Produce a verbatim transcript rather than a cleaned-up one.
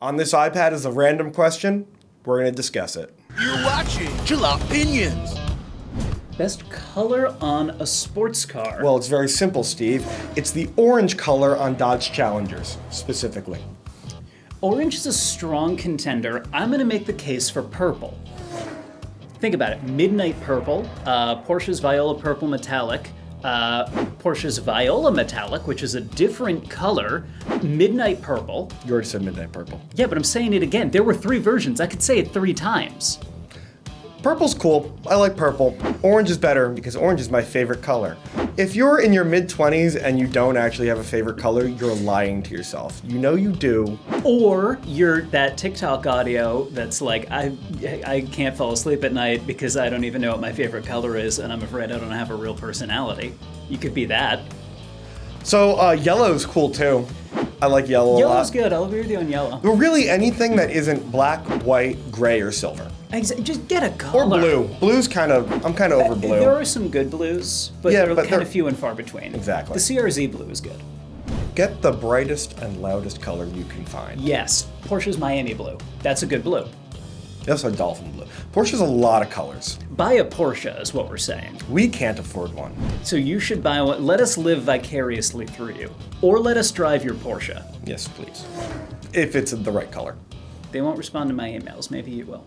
On this iPad is a random question. We're going to discuss it. You're watching Jalopinions. Best color on a sports car? Well, it's very simple, Steve. It's the orange color on Dodge Challengers, specifically. Orange is a strong contender. I'm going to make the case for purple. Think about it. Midnight purple, uh, Porsche's Viola Purple Metallic, uh, Porsche's Viola Metallic, which is a different color, Midnight Purple. You already said Midnight Purple. Yeah, but I'm saying it again. There were three versions. I could say it three times. Purple's cool. I like purple. Orange is better because orange is my favorite color. If you're in your mid twenties and you don't actually have a favorite color, you're lying to yourself. You know you do. Or you're that TikTok audio that's like, I, I can't fall asleep at night because I don't even know what my favorite color is and I'm afraid I don't have a real personality. You could be that. So uh, yellow's cool too. I like yellow a lot. Yellow's good. I'll agree with you on yellow. But really anything that isn't black, white, gray, or silver. Just get a color. Or blue. Blue's kind of, I'm kind of over blue. There are some good blues, but yeah, they're but kind they're... of few and far between. Exactly. The C R Z blue is good. Get the brightest and loudest color you can find. Yes. Porsche's Miami blue. That's a good blue. That's a dolphin blue. Porsche's a lot of colors. Buy a Porsche is what we're saying. We can't afford one. So you should buy one. Let us live vicariously through you. Or let us drive your Porsche. Yes, please. If it's the right color. They won't respond to my emails. Maybe you will.